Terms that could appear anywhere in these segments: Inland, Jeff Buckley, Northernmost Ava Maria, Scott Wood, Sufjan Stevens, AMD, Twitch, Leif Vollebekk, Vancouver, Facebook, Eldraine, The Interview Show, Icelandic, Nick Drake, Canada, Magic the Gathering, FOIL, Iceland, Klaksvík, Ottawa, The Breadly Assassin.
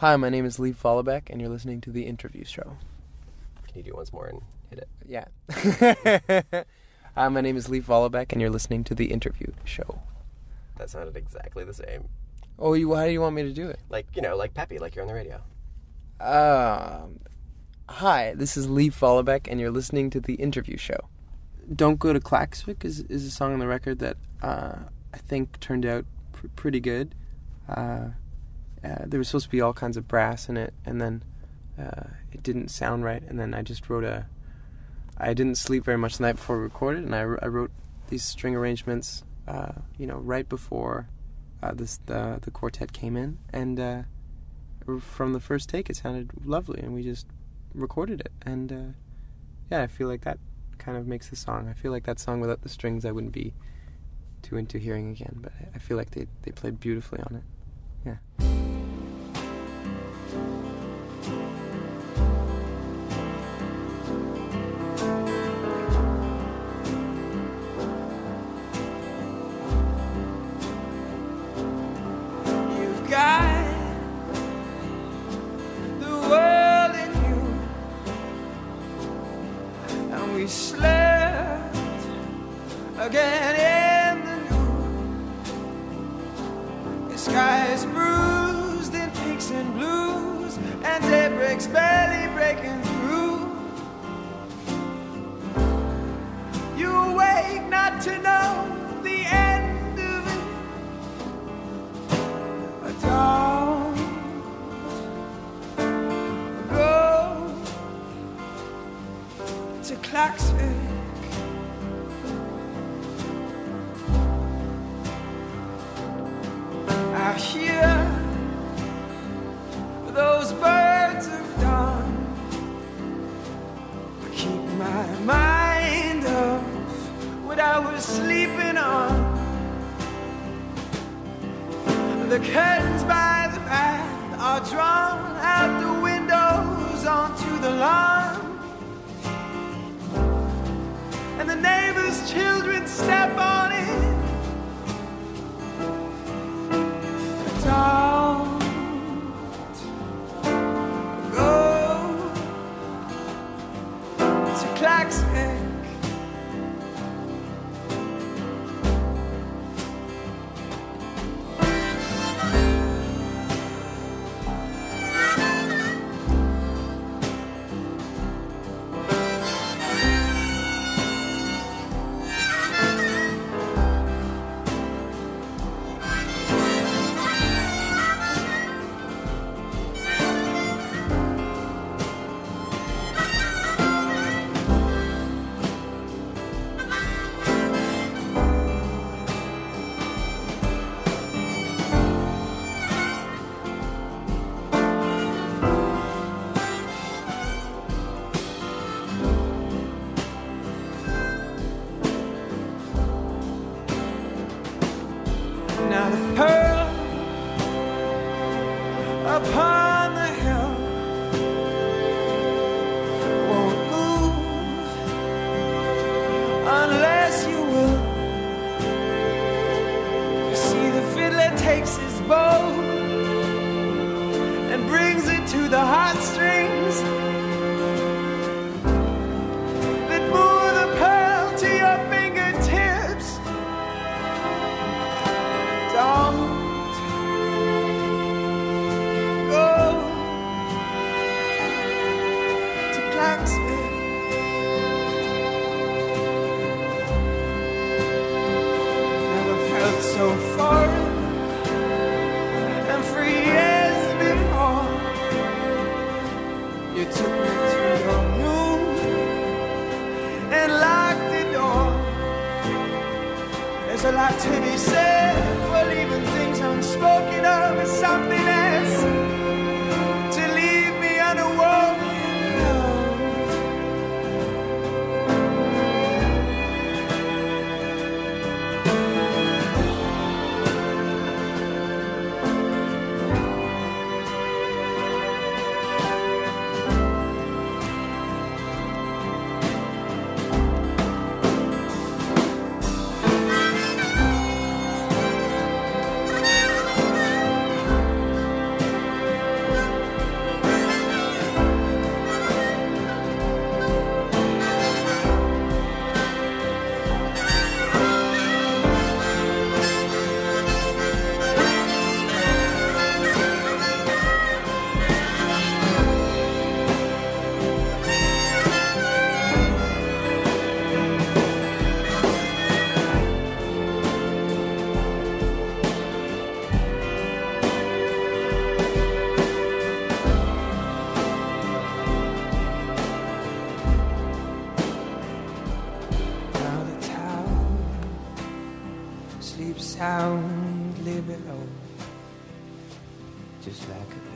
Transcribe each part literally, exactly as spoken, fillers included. Hi, my name is Leif Vollebekk, and you're listening to The Interview Show. Can you do it once more and hit it? Yeah. Hi, my name is Leif Vollebekk, and you're listening to The Interview Show. That sounded exactly the same. Oh, you, how do you want me to do it? Like, you know, like Peppy, like you're on the radio. Um, hi, this is Leif Vollebekk, and you're listening to The Interview Show. Don't Go to Klaksvík is, is a song on the record that uh, I think turned out pr- pretty good. Uh... Uh, there was supposed to be all kinds of brass in it, and then uh, it didn't sound right, and then I just wrote a... I didn't sleep very much the night before we recorded, and I, I wrote these string arrangements, uh, you know, right before uh, this the, the quartet came in, and uh, from the first take it sounded lovely, and we just recorded it, and uh, yeah, I feel like that kind of makes the song. I feel like that song without the strings I wouldn't be too into hearing again, but I feel like they, they played beautifully on it. Yeah.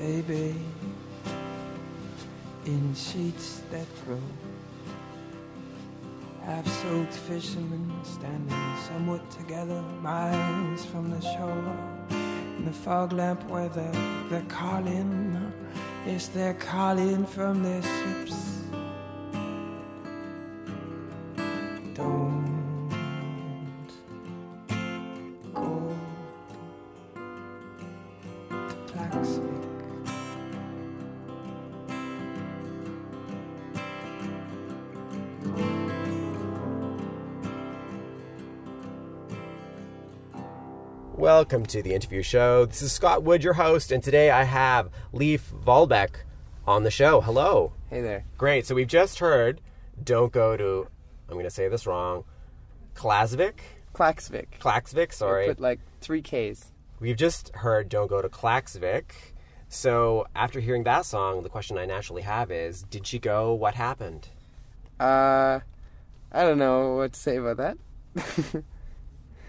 baby, in sheets that grow. Half-soaked fishermen standing somewhat together, miles from the shore. In the fog lamp weather, they're calling. Yes, they're calling from their ships. Welcome to The Interview Show. This is Scott Wood, your host, and today I have Leif Vollebekk on the show. Hello. Hey there. Great. So we've just heard Don't Go to, I'm going to say this wrong, Klaksvík? Klaksvík. Klaksvík, sorry. I put like three Ks. We've just heard Don't Go to Klaksvík. So after hearing that song, the question I naturally have is, did she go? What happened? Uh, I don't know what to say about that.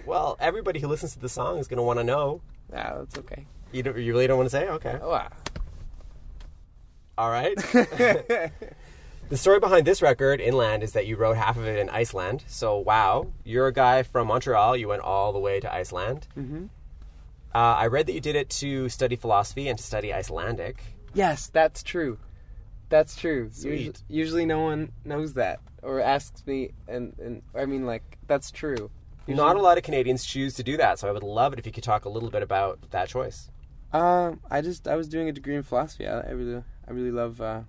Well, everybody who listens to the song is going to want to know. Yeah, that's okay. You don't, you really don't want to say? Okay. Oh, wow. All right. The story behind this record, Inland, is that you wrote half of it in Iceland. So, wow. You're a guy from Montreal. You went all the way to Iceland. Mm-hmm. Uh, I read that you did it to study philosophy and to study Icelandic. Yes, that's true. That's true. Sweet. U- usually no one knows that or asks me. And, and I mean, like, that's true. Not a lot of Canadians choose to do that, so I would love it if you could talk a little bit about that choice. Um, I just I was doing a degree in philosophy. I, I really I really love uh,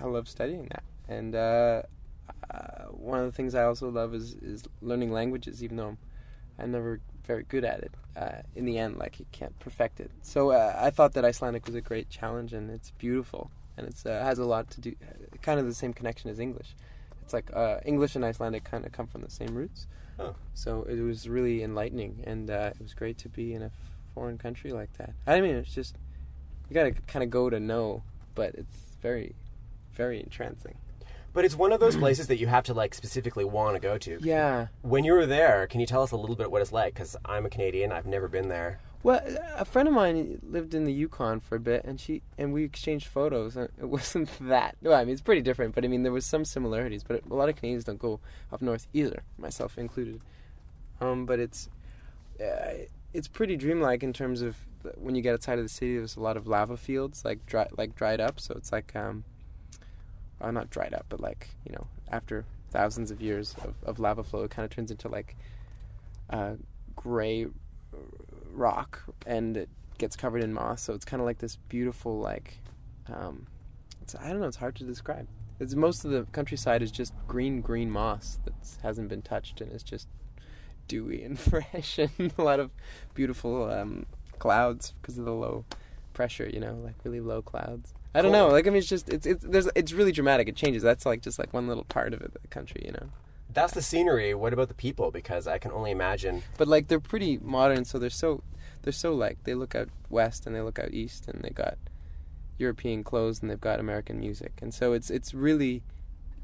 I love studying that, and uh, uh, one of the things I also love is, is learning languages. Even though I'm, I'm never very good at it, uh, in the end, like you can't perfect it. So uh, I thought that Icelandic was a great challenge, and it's beautiful, and it's uh, has a lot to do, kind of the same connection as English. It's like uh, English and Icelandic kind of come from the same roots. Oh. So it was really enlightening, and uh, it was great to be in a foreign country like that. I mean, it's just, you gotta kind of go to know, but it's very, very entrancing. But it's one of those places that you have to, like, specifically want to go to. Yeah. When you were there, can you tell us a little bit what it's like? Because I'm a Canadian, I've never been there. Well, a friend of mine lived in the Yukon for a bit, and she and we exchanged photos. And it wasn't that. Well, I mean, it's pretty different, but I mean, there was some similarities. But a lot of Canadians don't go up north either, myself included. Um, but it's uh, it's pretty dreamlike in terms of when you get outside of the city. There's a lot of lava fields, like dry, like dried up. So it's like, um, well, not dried up, but like, you know, after thousands of years of, of lava flow, it kind of turns into like uh, gray rock, and it gets covered in moss, so it's kind of like this beautiful, like, um, it's, I don't know, it's hard to describe. It's, most of the countryside is just green, green moss that hasn't been touched, and it's just dewy and fresh, and a lot of beautiful um, clouds because of the low pressure, you know, like really low clouds. I don't cool. know, like, I mean, it's just, it's, it's, there's, it's really dramatic, it changes, that's like, just like one little part of it, the country, you know. That's the scenery. What about the people? Because I can only imagine. But like they're pretty modern, so they're so they're so like they look out west and they look out east, and they got European clothes and they've got American music, and so it's it's really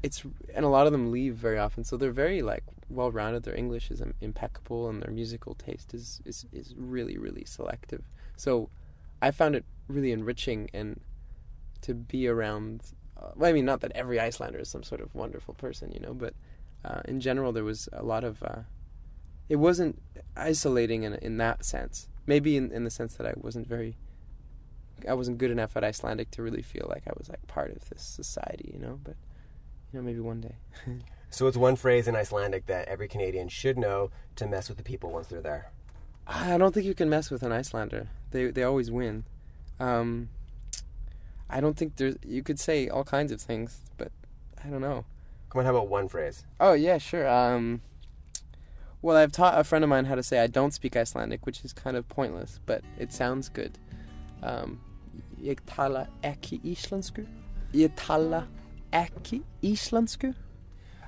it's and a lot of them leave very often, so they're very like well rounded. Their English is impeccable, and their musical taste is, is is really really selective. So I found it really enriching and to be around. Uh, well, I mean, not that every Icelander is some sort of wonderful person, you know, but. Uh, in general, there was a lot of, uh, it wasn't isolating in in that sense. Maybe in, in the sense that I wasn't very, I wasn't good enough at Icelandic to really feel like I was like part of this society, you know, but, you know, maybe one day. So it's one phrase in Icelandic that every Canadian should know to mess with the people once they're there. I don't think you can mess with an Icelander. They they always win. Um, I don't think there's, you could say all kinds of things, but I don't know. Come on, how about one phrase? Oh, yeah, sure. Um, well, I've taught a friend of mine how to say I don't speak Icelandic, which is kind of pointless, but it sounds good. Ég tala ekki íslensku. Ég tala ekki íslensku.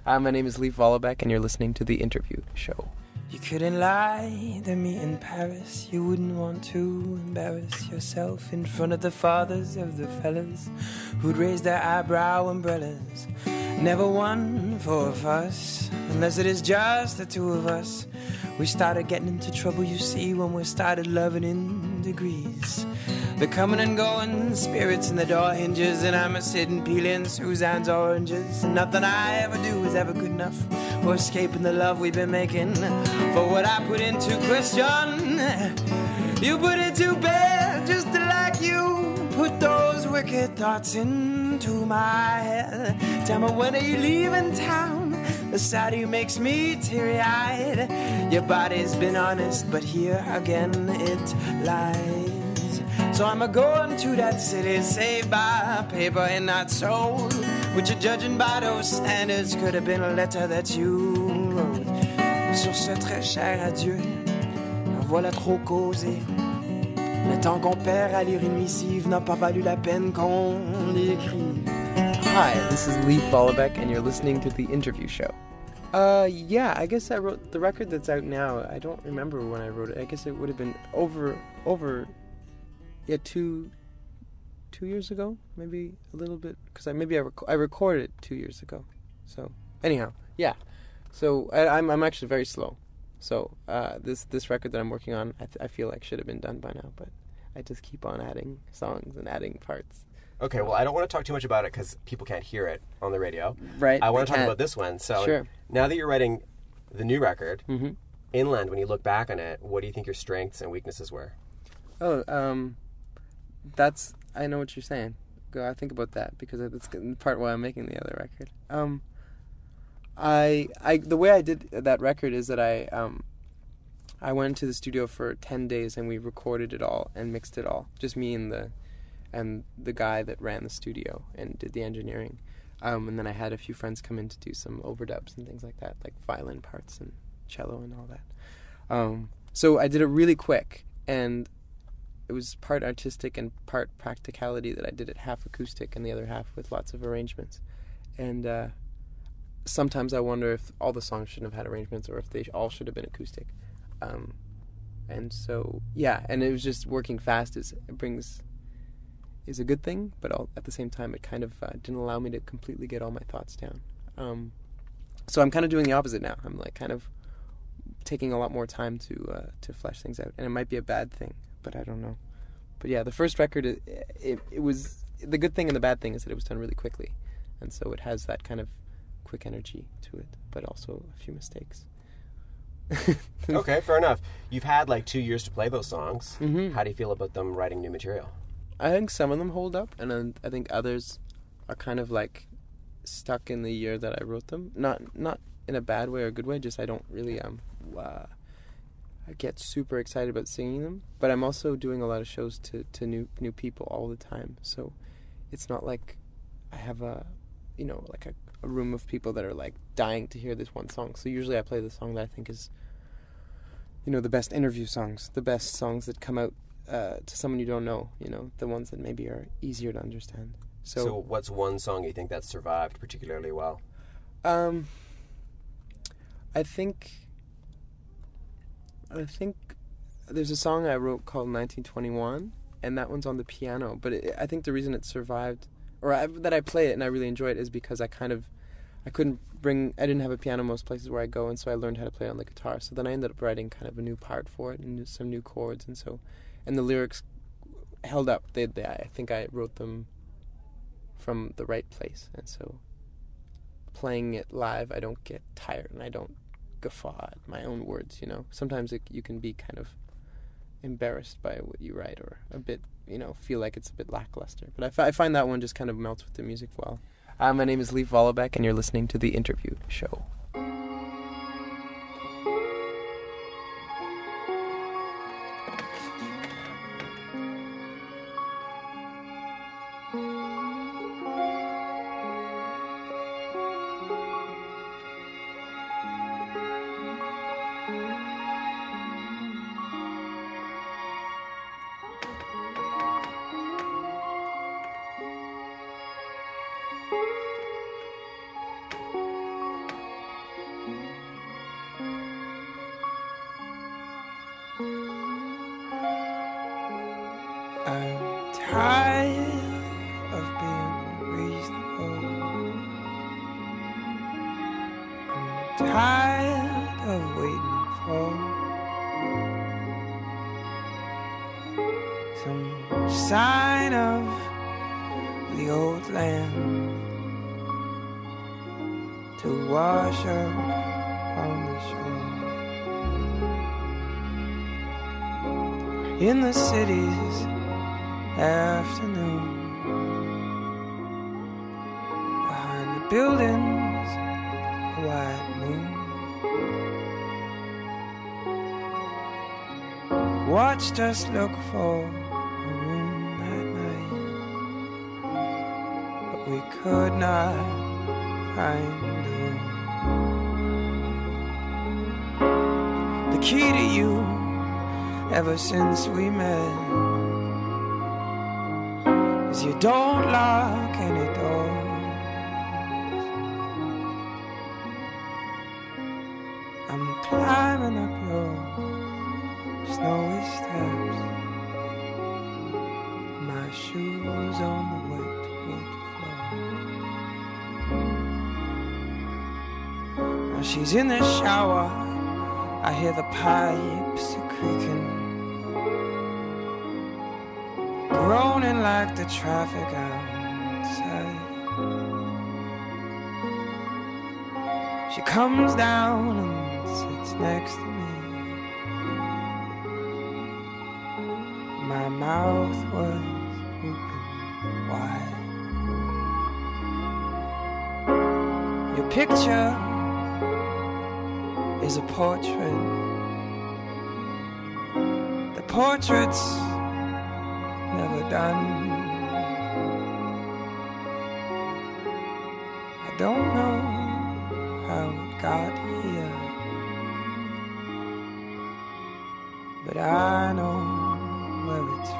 My name is Leif Vollebekk, and you're listening to The Interview Show. You couldn't lie to me in Paris. You wouldn't want to embarrass yourself in front of the fathers of the fellas who'd raise their eyebrow umbrellas. Never one for a fuss, unless it is just the two of us. We started getting into trouble, you see, when we started loving in degrees. The coming and going, spirits in the door hinges, and I'm a sitting peeling Suzanne's oranges. And nothing I ever do is ever good enough for escaping the love we've been making. For what I put into question, you put it to bed just like you put those wicked thoughts into my head. Tell me, when are you leaving town? The sight of you makes me teary-eyed. Your body's been honest, but here again it lies. So I'm a-going to that city, saved by paper and not soul, which you're judging by those standards could have been a letter that you wrote. Sur ce très cher adieu, voilà trop causé. Le temps qu'on perd à lire une missive n'a pas valu la peine qu'on l'écrive. Hi, this is Leif Vollebekk, and you're listening to The Interview Show. Uh, yeah, I guess I wrote the record that's out now. I don't remember when I wrote it. I guess it would have been over, over... Yeah, two, two years ago, maybe a little bit, because I maybe I, rec- I recorded it two years ago. So anyhow, yeah. So I, I'm I'm actually very slow. So uh, this this record that I'm working on, I, th- I feel like should have been done by now, but I just keep on adding songs and adding parts. Okay, well, I don't want to talk too much about it because people can't hear it on the radio. Right. I want to talk about this one. So sure. Now that you're writing the new record, mm-hmm. Inland, when you look back on it, what do you think your strengths and weaknesses were? Oh, um. That's, I know what you're saying. Go, I think about that because it's the part why I'm making the other record. Um, I, I, the way I did that record is that I, um, I went to the studio for ten days and we recorded it all and mixed it all. Just me and the, and the guy that ran the studio and did the engineering. Um, and then I had a few friends come in to do some overdubs and things like that, like violin parts and cello and all that. Um, so I did it really quick, and it was part artistic and part practicality that I did it half acoustic and the other half with lots of arrangements. And uh, sometimes I wonder if all the songs shouldn't have had arrangements or if they all should have been acoustic. Um, and so, yeah, and it was just working fast is it brings is a good thing, but all, at the same time it kind of uh, didn't allow me to completely get all my thoughts down. Um, so I'm kind of doing the opposite now. I'm like kind of taking a lot more time to uh, to flesh things out, and it might be a bad thing. But I don't know. But yeah, the first record, it, it it was... The good thing and the bad thing is that it was done really quickly. And so it has that kind of quick energy to it, but also a few mistakes. Okay, fair enough. You've had like two years to play those songs. Mm-hmm. How do you feel about them writing new material? I think some of them hold up, and then I think others are kind of like stuck in the year that I wrote them. Not not in a bad way or a good way, just I don't really... um. Uh, I get super excited about singing them, but I'm also doing a lot of shows to, to new new people all the time. So it's not like I have a, you know, like a, a room of people that are like dying to hear this one song. So usually I play the song that I think is, you know, the best interview songs, the best songs that come out uh, to someone you don't know, you know, the ones that maybe are easier to understand. So, so what's one song you think that's survived particularly well? Um, I think... I think there's a song I wrote called nineteen twenty-one, and that one's on the piano. But it, I think the reason it survived, or I, that I play it and I really enjoy it, is because I kind of, I couldn't bring, I didn't have a piano most places where I go, and so I learned how to play it on the guitar. So then I ended up writing kind of a new part for it and some new chords, and so, and the lyrics held up. They, they I think I wrote them from the right place, and so playing it live, I don't get tired and I don't guffaw at my own words, you know. Sometimes it, you can be kind of embarrassed by what you write, or a bit, you know, feel like it's a bit lackluster. But I, f- I find that one just kind of melts with the music well. Uh, my name is Leif Vollebekk, and you're listening to The Interview Show. I'm tired of being reasonable. I'm tired of waiting for some sign of the old land to wash up on the shore. In the city's afternoon, behind the buildings, a white moon watched us look for a room that night, but we could not find a room. The key to you, ever since we met, is you don't lock any doors. I'm climbing up your snowy steps, my shoes on the wet wood floor. Now she's in the shower, I hear the pipes creaking, groaning like the traffic outside. She comes down and sits next to me. My mouth was open wide. Your picture is a portrait. The portrait's never done. I don't know how it got here, but I know where it's from.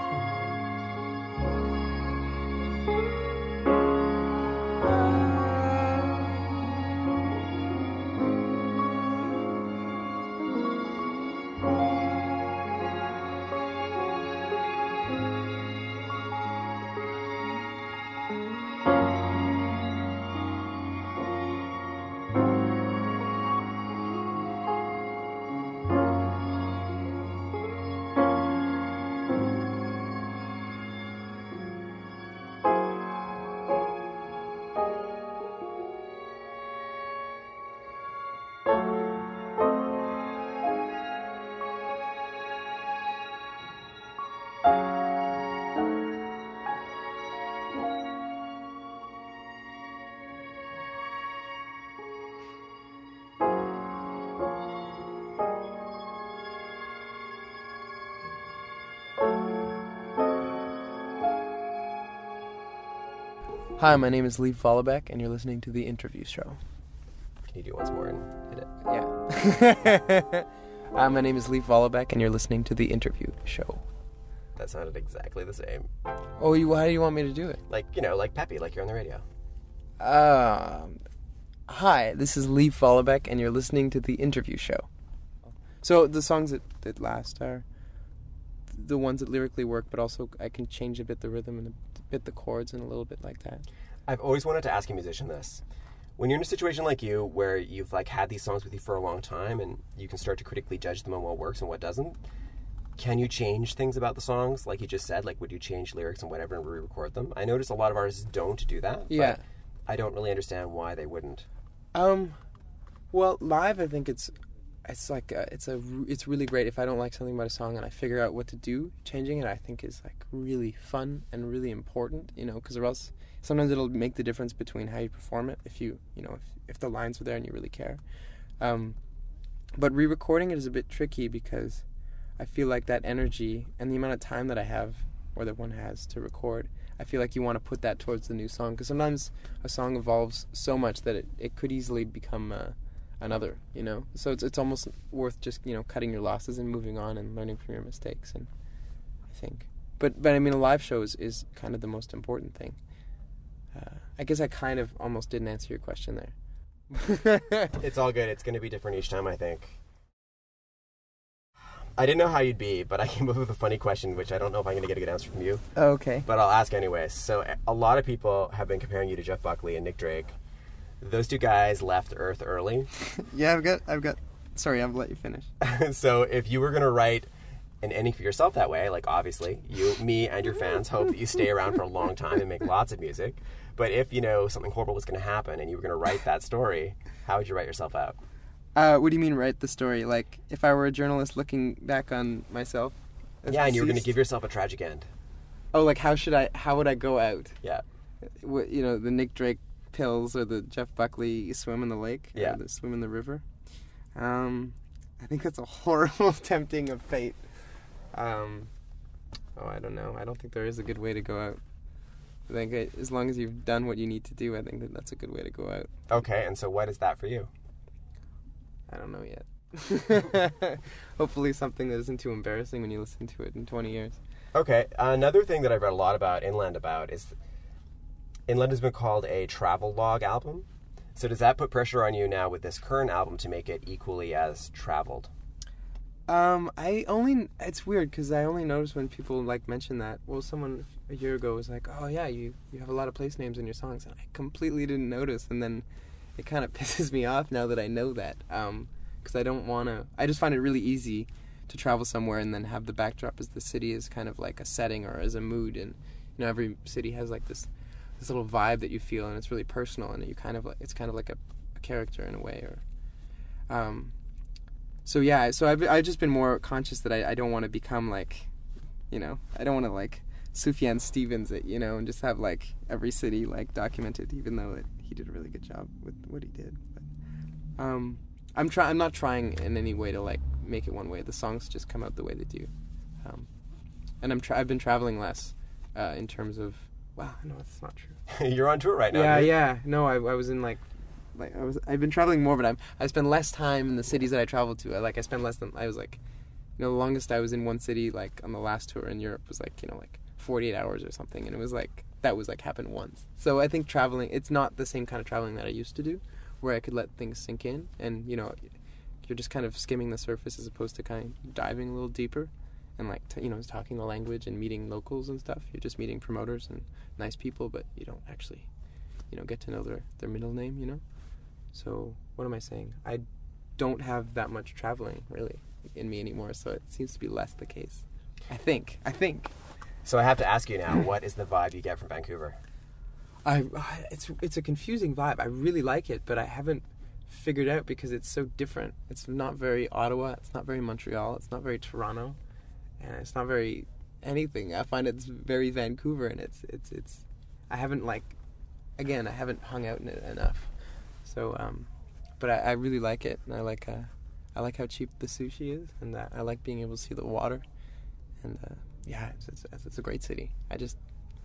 Hi, my name is Leif Vollebekk, and you're listening to The Interview Show. Can you do it once more and hit it? Yeah. Hi, my name is Leif Vollebekk, and you're listening to The Interview Show. That sounded exactly the same. Oh, you, how do you want me to do it? Like, you know, like Peppy, like you're on the radio. Um, hi, this is Leif Vollebekk, and you're listening to The Interview Show. So the songs that, that last are the ones that lyrically work, but also I can change a bit the rhythm and the bit the chords and a little bit like that. I've always wanted to ask a musician this. When you're in a situation like you, where you've like had these songs with you for a long time and you can start to critically judge them on what works and what doesn't, can you change things about the songs? Like you just said, like would you change lyrics and whatever and re-record them? I notice a lot of artists don't do that. Yeah. But I don't really understand why they wouldn't. Um, well, live I think it's it's like a, it's a it's really great. If I don't like something about a song and I figure out what to do, changing it I think is like really fun and really important, you know, because or else sometimes it'll make the difference between how you perform it if you you know if, if the lines were there and you really care. Um, but re-recording it is a bit tricky because I feel like that energy and the amount of time that I have or that one has to record, I feel like you want to put that towards the new song because sometimes a song evolves so much that it, it could easily become a another, you know, so it's it's almost worth just, you know, cutting your losses and moving on and learning from your mistakes. And I think, but but I mean, a live show is, is kind of the most important thing. Uh, I guess I kind of almost didn't answer your question there. It's all good. It's going to be different each time, I think. I didn't know how you'd be, but I came up with a funny question, which I don't know if I'm going to get a good answer from you. Oh, okay. But I'll ask anyway. So a lot of people have been comparing you to Jeff Buckley and Nick Drake. Those two guys left Earth early. yeah, I've got, I've got, sorry, I've let you finish. So if you were going to write and any for yourself that way. Like, obviously, you, me, and your fans hope that you stay around for a long time and make lots of music. But if, you know, something horrible was going to happen and you were going to write that story, how would you write yourself out? Uh, what do you mean write the story? Like, if I were a journalist looking back on myself? Yeah, and you were going to give yourself a tragic end. Oh, like, how should I, how would I go out? Yeah. What, you know, the Nick Drake pills or the Jeff Buckley swim in the lake? Yeah. Or the swim in the river? Um, I think that's a horrible tempting of fate. Um, oh, I don't know. I don't think there is a good way to go out. I think I, as long as you've done what you need to do, I think that that's a good way to go out. Okay, and so what is that for you? I don't know yet. Hopefully something that isn't too embarrassing when you listen to it in twenty years. Okay, another thing that I've read a lot about Inland about is Inland has been called a travel log album. So does that put pressure on you now with this current album to make it equally as traveled? Um, I only, it's weird because I only notice when people like mention that, well, someone a year ago was like, oh yeah, you, you have a lot of place names in your songs, and I completely didn't notice, and then it kind of pisses me off now that I know that, um, because I don't want to, I just find it really easy to travel somewhere and then have the backdrop as the city is kind of like a setting or as a mood, and you know, every city has like this, this little vibe that you feel, and it's really personal, and you kind of like, it's kind of like a, a character in a way, or, um... So yeah, so I've, I've just been more conscious that I, I don't want to become like, you know, I don't want to like Sufjan Stevens it, you know, and just have like every city like documented, even though it, he did a really good job with what he did. But, um, I'm try I'm not trying in any way to like make it one way. The songs just come out the way they do, um, and I'm tra- I've been traveling less uh, in terms of. Wow, no, that's not true. You're on tour right now. Yeah, dude. yeah. No, I I was in like. Like I was, I've been traveling more, but I'm, I spend less time in the cities that I travel to. I, like, I spend less than, I was like, you know, the longest I was in one city, like, on the last tour in Europe was, like, you know, like, forty-eight hours or something, and it was, like, that was, like, happened once. So I think traveling, it's not the same kind of traveling that I used to do, where I could let things sink in, and, you know, you're just kind of skimming the surface as opposed to kind of diving a little deeper, and, like, t- you know, talking the language and meeting locals and stuff. You're just meeting promoters and nice people, but you don't actually, you know, get to know their, their middle name, you know? So, what am I saying? I don't have that much traveling, really, in me anymore, so it seems to be less the case. I think. I think. So I have to ask you now, what is the vibe you get from Vancouver? I, it's it's a confusing vibe. I really like it, but I haven't figured out because it's so different. It's not very Ottawa, it's not very Montreal, it's not very Toronto, and it's not very anything. I find it's very Vancouver, and it's, it's, it's, I haven't, like, again, I haven't hung out in it enough. So, um, but I, I really like it, and I like uh, I like how cheap the sushi is, and uh, I like being able to see the water, and uh, yeah, it's, it's, it's a great city. I just,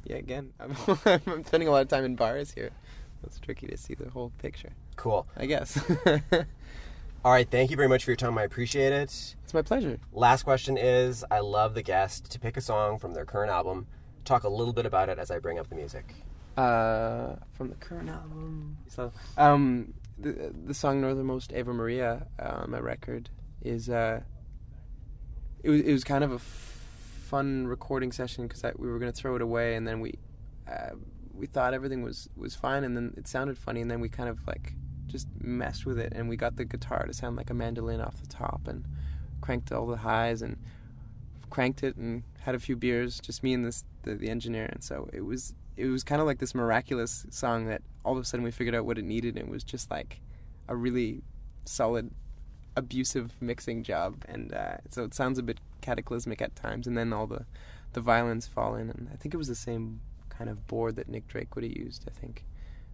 yeah, again, I'm, I'm spending a lot of time in bars here. It's tricky to see the whole picture. Cool, I guess. All right, thank you very much for your time. I appreciate it. It's my pleasure. Last question is, I love the guest to pick a song from their current album, talk a little bit about it as I bring up the music. Uh, from the current album, um, the the song "Northernmost Ava Maria" uh, on my record is uh, it was it was kind of a f- fun recording session because we were gonna throw it away, and then we uh, we thought everything was, was fine, and then it sounded funny, and then we kind of like just messed with it, and we got the guitar to sound like a mandolin off the top, and cranked all the highs, and cranked it, and had a few beers, just me and this the, the engineer, and so it was. It was kind of like this miraculous song that all of a sudden we figured out what it needed, and it was just like a really solid, abusive mixing job. And uh, so it sounds a bit cataclysmic at times, and then all the, the violins fall in. And I think it was the same kind of board that Nick Drake would have used, I think.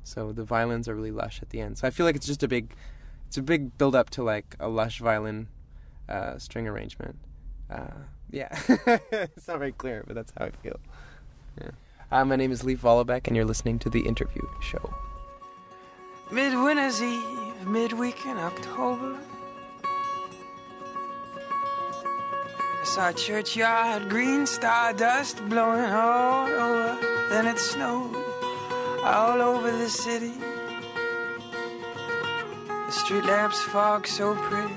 So the violins are really lush at the end. So I feel like it's just a big, it's a big build up to like a lush violin uh, string arrangement. Uh, yeah, it's not very clear, but that's how I feel. Yeah. Hi, my name is Leif Vollebekk, and you're listening to The Interview Show. Midwinter's Eve, midweek in October. I saw a churchyard, green stardust blowing all over. Then it snowed all over the city. The street lamps fog so pretty.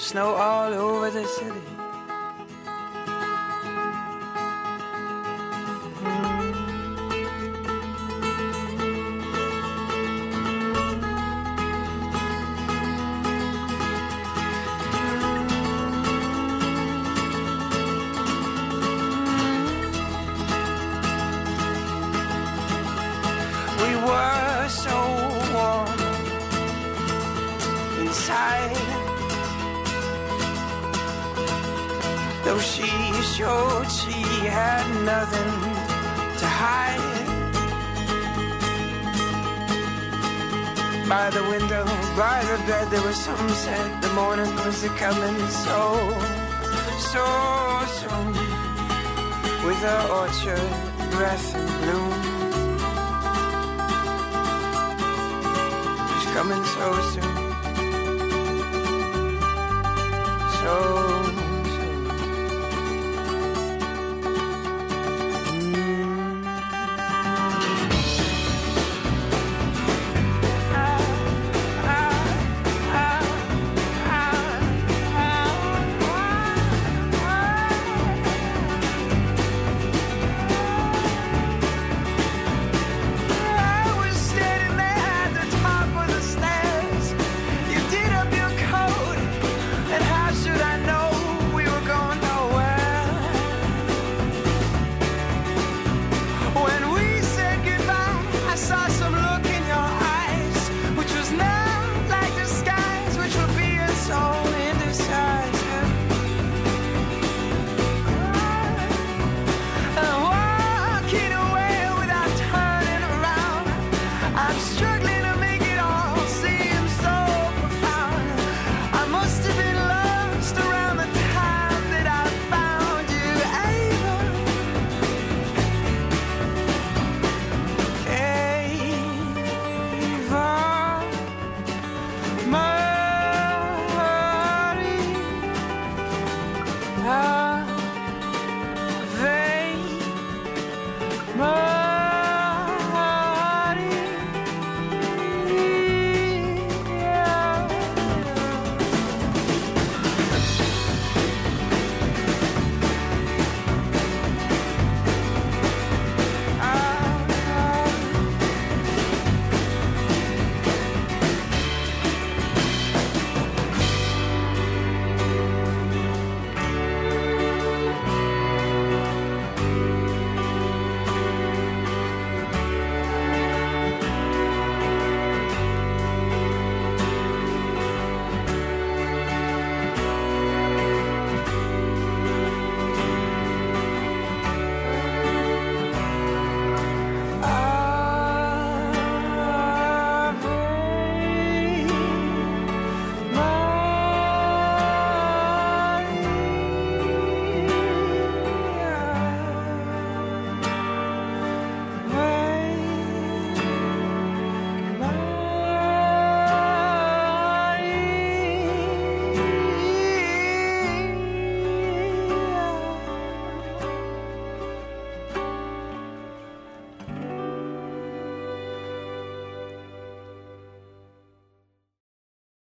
Snow all over the city. Mm. though she showed she had nothing to hide. By the window, by the bed, there was some said the morning was a coming so, so soon, with her orchard breath and bloom. She's coming so soon, so soon. Ah.